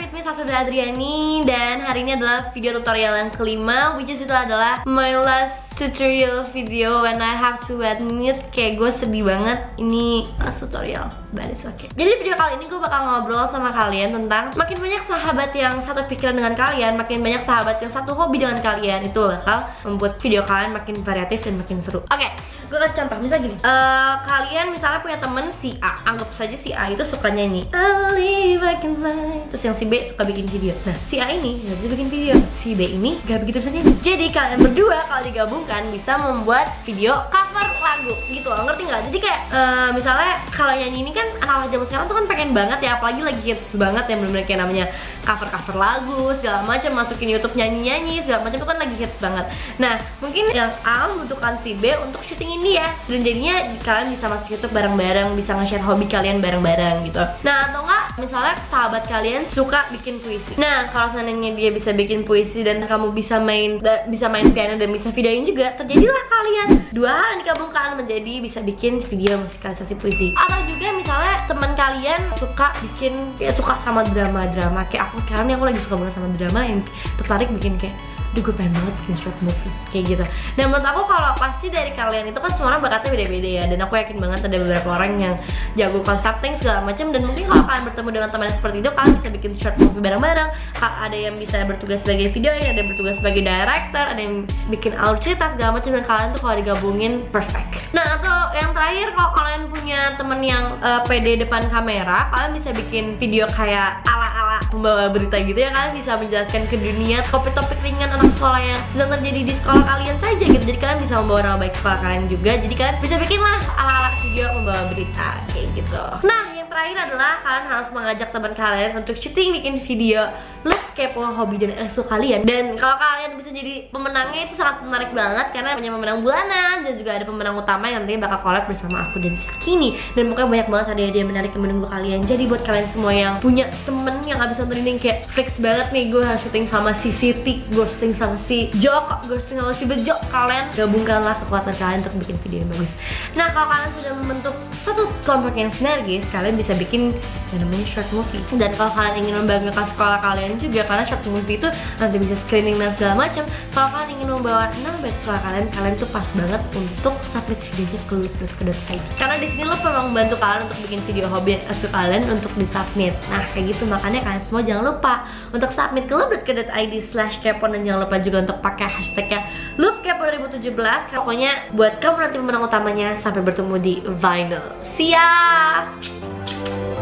back with me, Sastra Adriani. Dan hari ini adalah video tutorial yang kelima, which is itu adalah my last tutorial video when I have to admit, kayak gue sedih banget. Ini last tutorial, but it's okay. Jadi video kali ini gue bakal ngobrol sama kalian tentang makin banyak sahabat yang satu pikiran dengan kalian, makin banyak sahabat yang satu hobi dengan kalian, itu bakal membuat video kalian makin variatif dan makin seru. Oke, gue kasih contoh, misalnya gini. Kalian misalnya punya temen si A, anggap saja si A itu suka nyanyi terus yang si B suka bikin video. Nah, si A ini gak bisa bikin video, si B ini gak begitu bisa nyanyi. Jadi kalian berdua kalau digabung bisa membuat video cover lagu gitu loh, ngerti nggak? Jadi kayak misalnya kalau nyanyi ini kan anak-anak zaman sekarang tuh kan pengen banget ya, apalagi lagi hits banget ya, bener-bener kayak namanya cover-cover lagu segala macam, masukin YouTube nyanyi-nyanyi segala macam itu kan lagi hits banget. Nah, mungkin yang A membutuhkan si B untuk syuting ini ya, dan jadinya kalian bisa masuk YouTube bareng-bareng, bisa nge-share hobi kalian bareng-bareng gitu. Nah, atau enggak misalnya sahabat kalian suka bikin puisi. Nah, kalau seandainya dia bisa bikin puisi dan kamu bisa main piano dan bisa videoin juga, terjadilah kalian dua hal yang digabungkan menjadi bisa bikin video musikalisasi puisi. Atau juga misalnya teman kalian suka bikin, ya suka sama drama-drama. Kayak aku sekarang nih, aku lagi suka banget sama drama yang tertarik bikin kayak, duh gue pengen banget bikin short movie kayak gitu. Nah, menurut aku kalau pasti dari kalian itu kan semua orang bakatnya beda-beda ya, dan aku yakin banget ada beberapa orang yang jago consulting segala macam, dan mungkin kalau kalian bertemu dengan teman seperti itu, kalian bisa bikin short movie bareng-bareng. Ada yang bisa bertugas sebagai videoin, ada yang bertugas sebagai director, ada yang bikin alur cerita segala macam, dan kalian tuh kalau digabungin perfect. Nah, atau yang terakhir, kalau kalian punya temen yang pede depan kamera, kalian bisa bikin video kayak ala-ala pembawa berita gitu ya. Kalian bisa menjelaskan ke dunia topik-topik ringan sekolah yang sedang terjadi di sekolah kalian saja gitu. Jadi kalian bisa membawa nama baik sekolah kalian juga. Jadi kalian bisa bikin lah ala-ala video membawa berita kayak gitu. Nah, yang terakhir adalah kalian harus mengajak teman kalian untuk syuting bikin video loop kepo hobi dan esok kalian. Dan kalau kalian bisa jadi pemenangnya itu sangat menarik banget, karena punya pemenang bulanan dan juga ada pemenang utama yang nantinya bakal collab bersama aku dan Skinny. Dan pokoknya banyak banget hadiah-hadiah menarik yang menunggu kalian. Jadi buat kalian semua yang punya temen yang abis nonton ini kayak fix banget nih, gue harus syuting sama si Siti, gue harus syuting sama si Joko, gue harus syuting sama si Bejo, kalian gabungkanlah kekuatan kalian untuk bikin video yang bagus. Nah, kalau kalian sudah membentuk satu kelompok yang sinergis, kalian bisa bikin yang namanya short movie. Dan kalau kalian ingin membanggakan sekolah kalian juga, karena short movie itu nanti bisa screening dan segala macam, kalau kalian ingin membawa nama baik sekolah kalian, kalian tuh pas banget untuk submit videonya ke loop.co.id, karena di sini loop memang membantu kalian untuk bikin video hobi dan esok kalian untuk disubmit. Nah, kayak gitu, makanya kalian semua jangan lupa untuk submit ke loop.co.id/kepo, dan jangan lupa juga untuk pakai hashtagnya loopkepo2017. Pokoknya buat kamu nanti pemenang utamanya. Sampai bertemu di vinyl. See ya.